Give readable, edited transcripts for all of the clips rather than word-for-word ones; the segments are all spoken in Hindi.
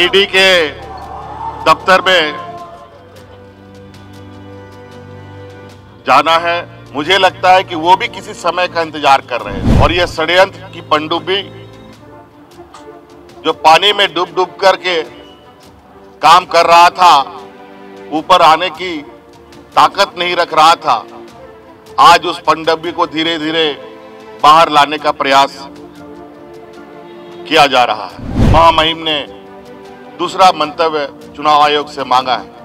ईडी के दफ्तर में जाना है। मुझे लगता है कि वो भी किसी समय का इंतजार कर रहे हैं और यह षड्यंत्र की पनडुब्बी जो पानी में डूब डूब करके काम कर रहा था, ऊपर आने की ताकत नहीं रख रहा था, आज उस पनडुब्बी को धीरे धीरे बाहर लाने का प्रयास किया जा रहा है। महामहिम ने दूसरा मंतव्य चुनाव आयोग से मांगा है।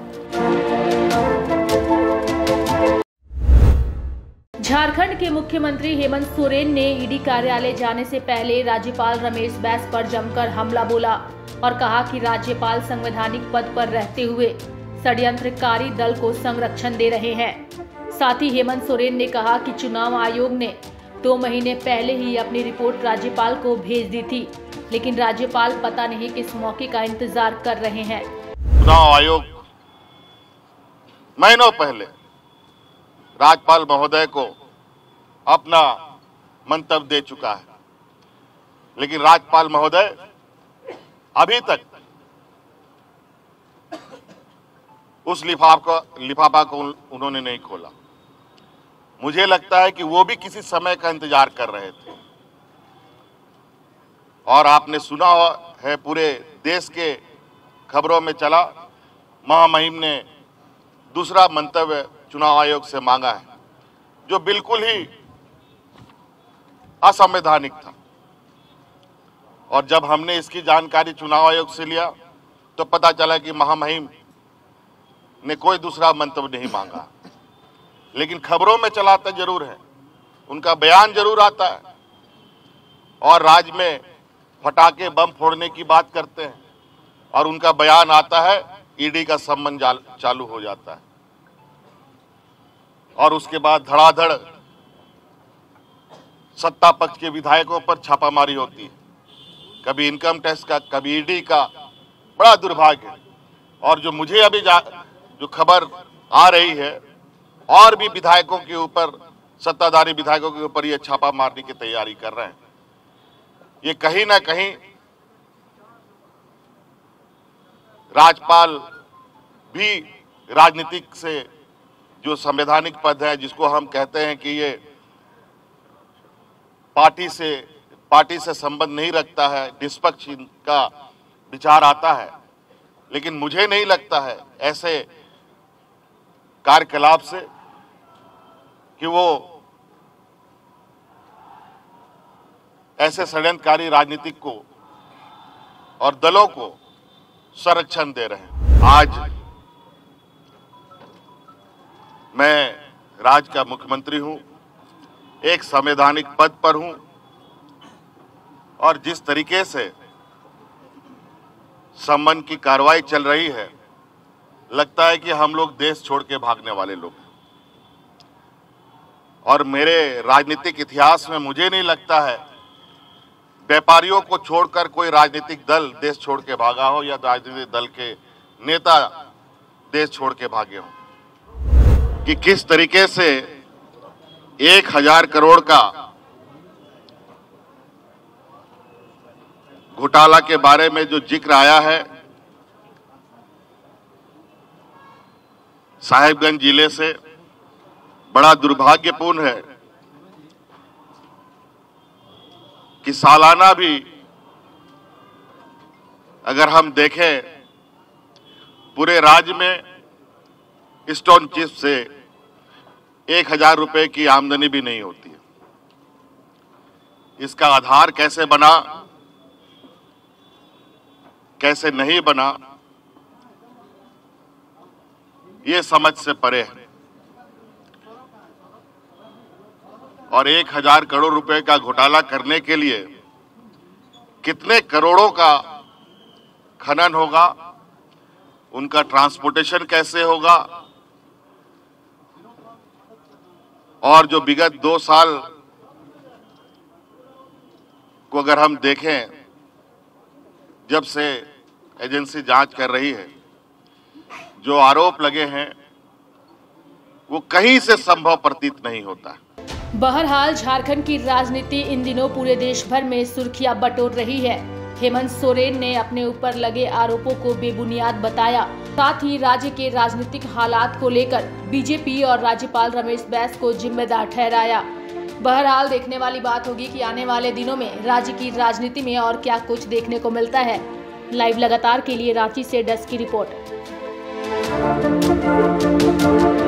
झारखंड के मुख्यमंत्री हेमंत सोरेन ने ईडी कार्यालय जाने से पहले राज्यपाल रमेश बैस पर जमकर हमला बोला और कहा कि राज्यपाल संवैधानिक पद पर रहते हुए षड्यंत्रकारी दल को संरक्षण दे रहे हैं। साथ ही हेमंत सोरेन ने कहा कि चुनाव आयोग ने 2 महीने पहले ही अपनी रिपोर्ट राज्यपाल को भेज दी थी, लेकिन राज्यपाल पता नहीं किस मौके का इंतजार कर रहे हैं। चुनाव आयोग महीनों पहले राज्यपाल महोदय को अपना मंतव्य दे चुका है, लेकिन राज्यपाल महोदय अभी तक उस लिफाफा को उन्होंने नहीं खोला। मुझे लगता है कि वो भी किसी समय का इंतजार कर रहे थे। और आपने सुना है, पूरे देश के खबरों में चला, महामहिम ने दूसरा मंतव्य चुनाव आयोग से मांगा है, जो बिल्कुल ही असंवैधानिक था। और जब हमने इसकी जानकारी चुनाव आयोग से लिया तो पता चला कि महामहिम ने कोई दूसरा मंतव्य नहीं मांगा, लेकिन खबरों में चलाता जरूर है, उनका बयान जरूर आता है और राज्य में फटाके बम फोड़ने की बात करते हैं और उनका बयान आता है, ईडी का सम्मन चालू हो जाता है और उसके बाद धड़ाधड़ सत्ता पक्ष के विधायकों पर छापामारी होती है, कभी इनकम टैक्स का, कभी ईडी का। बड़ा दुर्भाग्य है। और जो मुझे अभी जो खबर आ रही है, और भी विधायकों के ऊपर, सत्ताधारी विधायकों के ऊपर ये छापा मारने की तैयारी कर रहे हैं। ये कहीं ना कहीं राज्यपाल भी राजनीतिक से, जो संवैधानिक पद है, जिसको हम कहते हैं कि ये पार्टी से संबंध नहीं रखता है, निष्पक्ष का विचार आता है, लेकिन मुझे नहीं लगता है ऐसे कार्यकलाप से कि वो ऐसे षड्यंत्रकारी राजनीतिक को और दलों को संरक्षण दे रहे हैं। आज मैं राज्य का मुख्यमंत्री हूं, एक संवैधानिक पद पर हूं और जिस तरीके से सम्मन की कार्रवाई चल रही है, लगता है कि हम लोग देश छोड़ के भागने वाले लोग हैं। और मेरे राजनीतिक इतिहास में मुझे नहीं लगता है व्यापारियों को छोड़कर कोई राजनीतिक दल देश छोड़ के भागा हो या राजनीतिक दल के नेता देश छोड़ के भागे हों। कि किस तरीके से 1000 करोड़ का घोटाला के बारे में जो जिक्र आया है, साहिबगंज जिले से, बड़ा दुर्भाग्यपूर्ण है कि सालाना भी अगर हम देखें पूरे राज्य में स्टोन चिप से 1000 रुपए की आमदनी भी नहीं होती है। इसका आधार कैसे बना, कैसे नहीं बना, ये समझ से परे है। और 1000 करोड़ रुपए का घोटाला करने के लिए कितने करोड़ों का खनन होगा, उनका ट्रांसपोर्टेशन कैसे होगा, और जो विगत 2 साल को अगर हम देखें, जब से एजेंसी जांच कर रही है, जो आरोप लगे हैं वो कहीं से संभव प्रतीत नहीं होता। बहरहाल झारखंड की राजनीति इन दिनों पूरे देश भर में सुर्खियां बटोर रही है। हेमंत सोरेन ने अपने ऊपर लगे आरोपों को बेबुनियाद बताया। साथ ही राज्य के राजनीतिक हालात को लेकर बीजेपी और राज्यपाल रमेश बैस को जिम्मेदार ठहराया। बहरहाल देखने वाली बात होगी कि आने वाले दिनों में राज्य की राजनीति में और क्या कुछ देखने को मिलता है। लाइव लगातार के लिए रांची से डेस्क की रिपोर्ट।